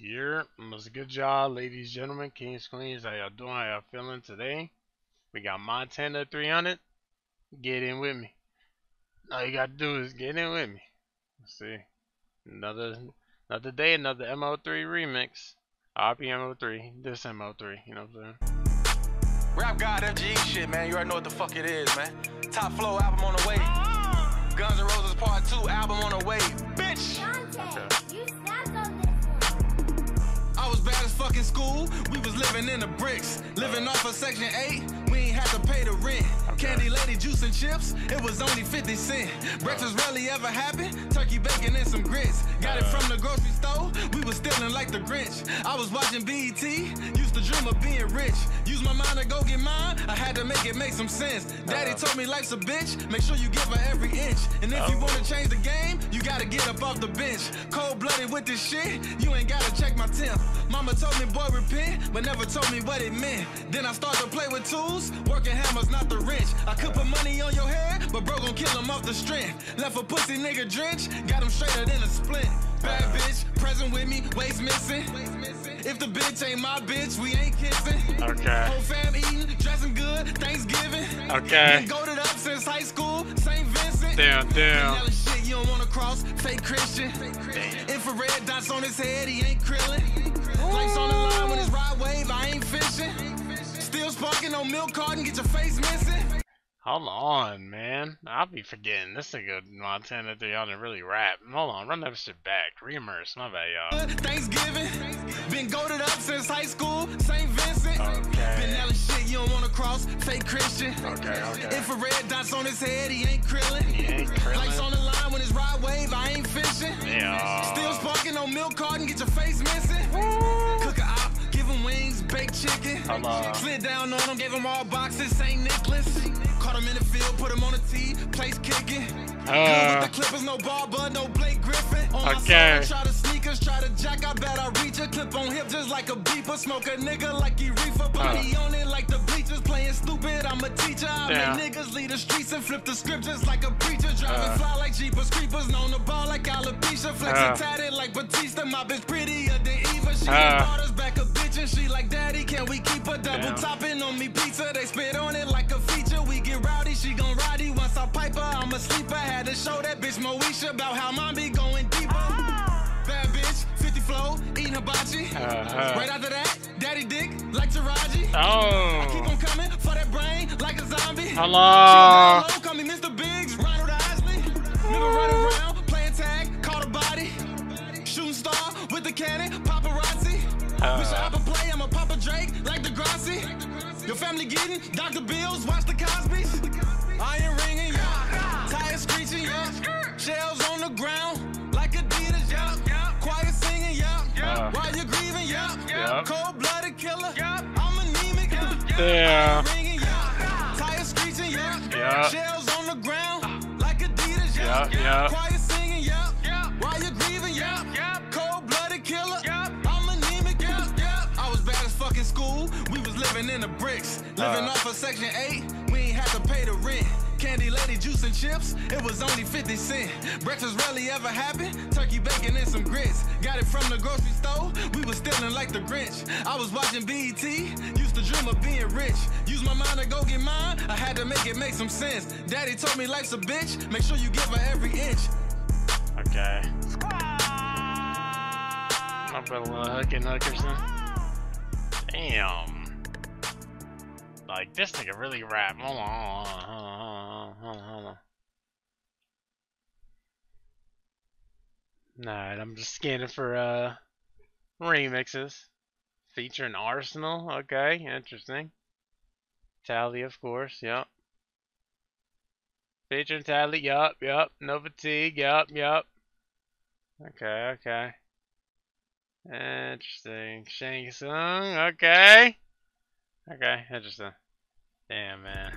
Here, what's a good job, ladies, gentlemen, kings, queens. How y'all doing? How y'all feeling today? We got Montana of 300. Get in with me. All you gotta do is get in with me. Let's see, another day, another Mo3 remix. RPMo3, this Mo3. You know what I'm saying? Rap God FGE shit, man. You already know what the fuck it is, man. Top flow album on the way. Guns N' Roses Part 2 album on the way, bitch. Fucking school, we was living in the bricks, living off of Section 8. We ain't had to pay the rent. Candy, lady, juice and chips. It was only 50 cents. Breakfast rarely ever happened. Turkey bacon and some grits. Got it from the grocery store. We was stealing like the Grinch. I was watching BET. Used to dream of being rich. Use my mind to go get mine. I had to make it make some sense. Daddy told me life's a bitch. Make sure you give her every inch. And if you want to change the game, you gotta get up off the bench. Cold-blooded with this shit. You ain't gotta check my temp. Mama told me, boy, repent, but never told me what it meant. Then I started to play with tools, working hammers, not the wrench. I could put money on your head, but bro gon' kill him off the strength. Left a pussy nigga drenched, got him straighter than a splint. Bad bitch, present with me, waist missing. If the bitch ain't my bitch, we ain't kissing. Okay. Whole fam eating, dressing good, Thanksgiving. Okay. Been goated up since high school, St. Vincent. Damn. Shit you don't wanna cross, fake Christian. Damn. Infrared dots on his head, he ain't krillin'. Life's on the line when it's ride wave, I ain't fishing. Still sparking on milk carton, get your face missing. Hold on, man. I'll be forgetting this nigga Montana 300 really rap. Hold on, run that shit back. Reimmerse, my bad, y'all. Thanksgiving, been goated up since high school, St. Vincent. Okay. Been hella shit you don't wanna cross, fake Christian. Okay. Infrared dots on his head, he ain't krillin'. Life's on the line when it's ride wave, I ain't fishing. Still sparking on milk carton, get your face missing. Baked chicken, slid down on him, gave him all boxes, St. Nicholas. Caught him in the field, put him on a tee, place kicking. With the Clippers, no ball, but no Blake Griffin. On my side, try to sneakers, try to jack, I bet I reach a clip on hip just like a beeper. Smoke a nigga like he reefer, but he on it like the bleachers. Playing stupid, I'm a teacher. I make niggas lead the streets and flip the script just like a preacher. Driving fly like Jeepers Creepers, known the ball like alopecia. Flexing tatted like Batista, my bitch prettier than Eva. She brought us back a bitch and she like, daddy, can we keep a double topping on me pizza? They spit on it like a feature. We get rowdy, she gon' rowdy. Once I pipe her, I'm a sleeper. Had to show that bitch Moesha about how mine be going deeper. Bad bitch, 50 flow, eating hibachi. Right after that, daddy dick like Taraji. I keep on coming for that brain like a zombie. Hello. She call me Mr. Biggs, Ronald Isley. Never running around, playing tag, caught a body. Shooting star with the cannon, paparazzi. Wish I could play, I'm a Papa Drake, like the Grassi. Your family getting Dr. Bills, watch the Cosby's. Iron ringing, tires screeching, shells on the ground, like Adidas, quiet singing, while you're grieving, cold-blooded killer, I'm anemic, ringing, tires screeching, shells on the ground, like Adidas, quiet singing, while you're grieving, cold-blooded killer, I'm anemic, I was bad as fuck in school, we was living in the bricks, living off of Section 8, we ain't had to pay the rent. Candy, lady, juice and chips, it was only 50 cents. Breakfast rarely ever happened, turkey bacon and some grits. Got it from the grocery store, we was stealing like the Grinch. I was watching BET, used to dream of being rich. Used my mind to go get mine, I had to make it make some sense. Daddy told me life's a bitch, make sure you give her every inch. Okay. I put a little hook and hookers in. Damn. Like, this nigga really rap. Hold on. Alright, I'm just scanning for remixes. Featuring Arsenal. Okay, interesting. Tally, of course. Yep. Featuring Tally. Yep. No fatigue. Yep. Okay. Interesting. Shang Tsung. Okay, interesting. Damn, man.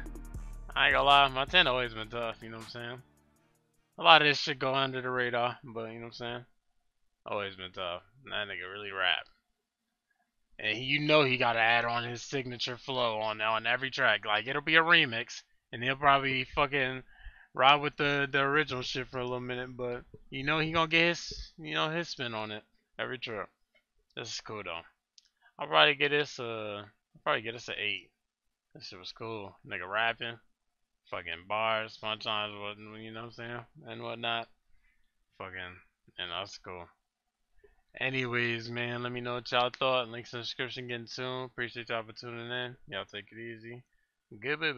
I ain't gonna lie, Montana always been tough, you know what I'm saying? A lot of this shit go under the radar, but you know what I'm saying? Always been tough. That nigga really rap. And he, you know he gotta add on his signature flow on every track. Like, it'll be a remix, and he'll probably fucking ride with the original shit for a little minute, but you know he gonna get his spin on it every trip. This is cool though. I'll probably get this an 8. This shit was cool. Nigga rapping, fucking bars, sometimes, you know what I'm saying, and whatnot. Fucking, and that's cool. Anyways, man, let me know what y'all thought. Links in the description getting soon. Appreciate y'all for tuning in. Y'all take it easy. Good.